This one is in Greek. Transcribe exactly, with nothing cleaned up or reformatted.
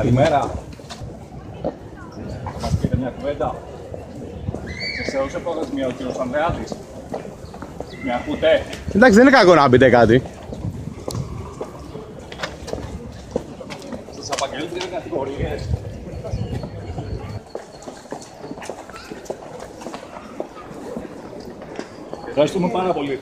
Καλημέρα. Θα μας πείτε μια κουβέντα. Σε όσε προθεσμία ο κύριος Ανδρεάδης. Με ακούτε? Εντάξει, δεν είναι κακό να πείτε κάτι. Σας απαγγέλνετε κατηγορίες. Ευχαριστούμε πάρα πολύ.